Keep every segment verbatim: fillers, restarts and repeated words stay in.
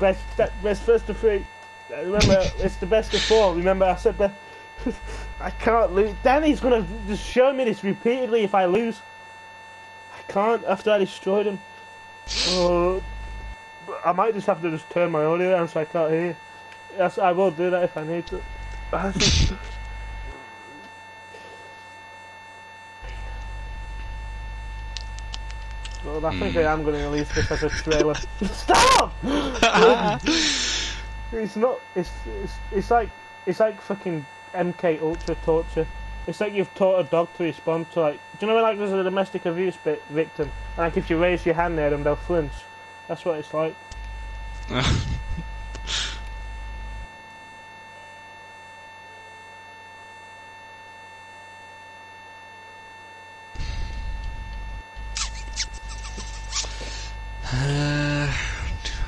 Let's, that, let's first of three. Remember, it's the best of four. Remember, I said that. I can't lose. Danny's gonna just show me this repeatedly if I lose. I can't after I destroyed him. Uh, I might just have to just turn my audio down so I can't hear. Yes, I will do that if I need to. I just... well, I think I am going to release this as a trailer. Stop! It's not. It's, it's it's like it's like fucking M K Ultra torture. It's like you've taught a dog to respond to, like, do you know when, like, there's a domestic abuse bit victim? Like, if you raise your hand near them, they'll flinch. That's what it's like. Uh,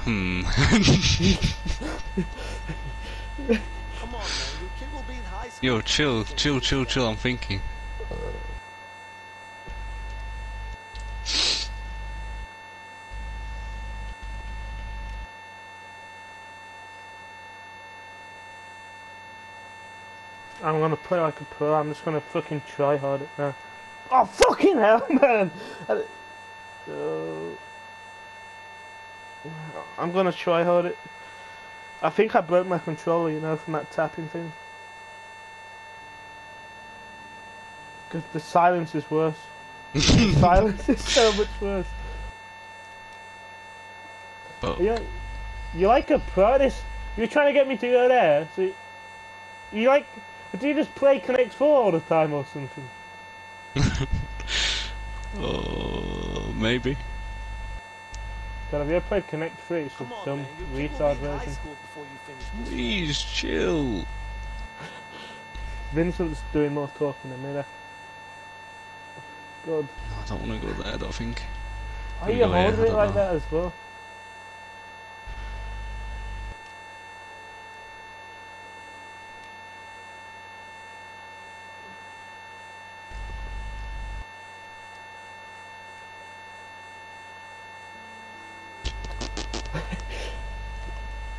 hmm. Come on, man. Your kid will be in high school. Yo, chill, chill, chill, chill. I'm thinking. I'm gonna play like a pro. I'm just gonna fucking try hard at now. Oh fucking hell, man! Uh, I'm gonna try hard it. I think I broke my controller, you know, from that tapping thing. Because the silence is worse. The silence is so much worse. Oh. You're, you're like a pro. This, you're trying to get me to go there. So you, you like? Do you just play Connect four all the time or something? Oh, maybe. God, have you ever played Connect three? It's a dumb, retard version. Please, chill. Vincent's doing more talking than me there. God. I don't want to go there, I don't think. Are you holding it like that as well?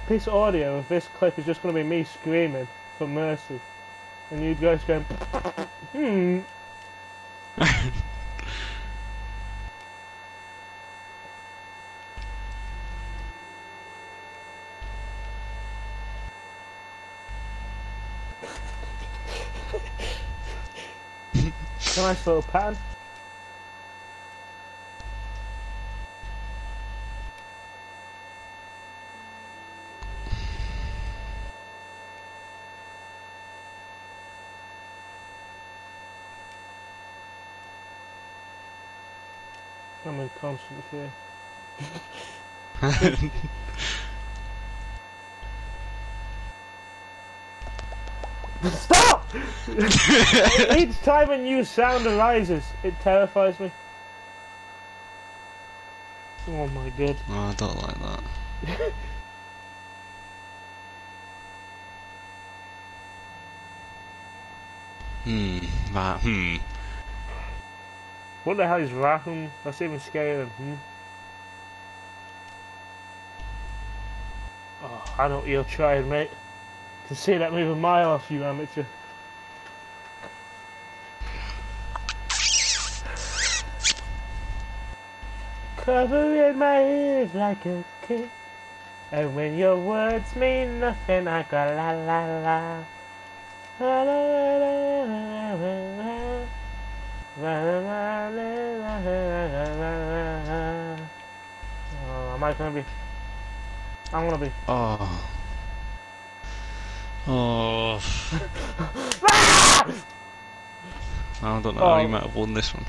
This audio of this clip is just going to be me screaming for mercy, and you guys going, hmm. Nice little pattern. I'm in constant fear. Stop! Each time a new sound arises, it terrifies me. Oh my god. No, I don't like that. hmm, that, hmm. What the hell is Rahum? That's even scarier than hmm. Oh, I know what you're trying, mate. I can see that move a mile off you, amateur. Covering my ears like a kid, and when your words mean nothing, I go la la la. La la la la la la. Oh, am I gonna be? I'm gonna be. Oh. Oh. I don't know. Oh. You might have won this one.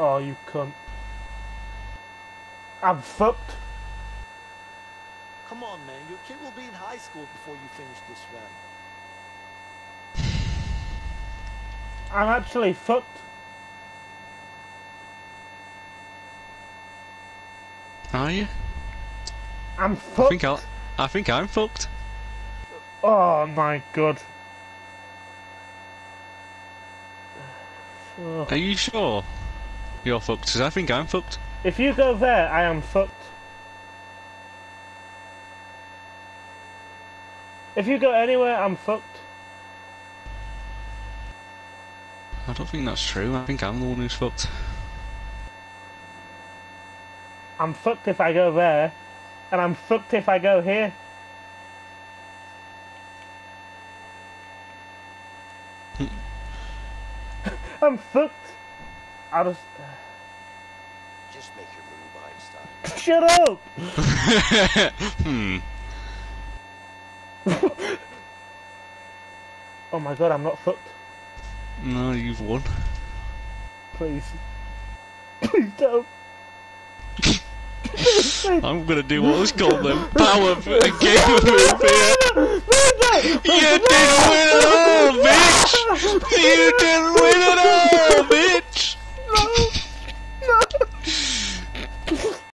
Oh, you cunt! I'm fucked. Come on, man. Your kid will be in high school before you finish this round. I'm actually fucked. Are you? I'm fucked. I think, I'll, I think I'm fucked. Oh my god. Oh. Are you sure you're fucked? Because I think I'm fucked. If you go there, I am fucked. If you go anywhere, I'm fucked. I don't think that's true. I think I'm the one who's fucked. I'm fucked if I go there, and I'm fucked if I go here. I'm fucked. I'll just... Just make your move, Einstein. Shut up! hmm. Oh my god, I'm not fucked. No, you've won. Please. Please don't. I'm gonna do what was called the power of a game of fear. You didn't win at all, bitch! You didn't win at all, bitch!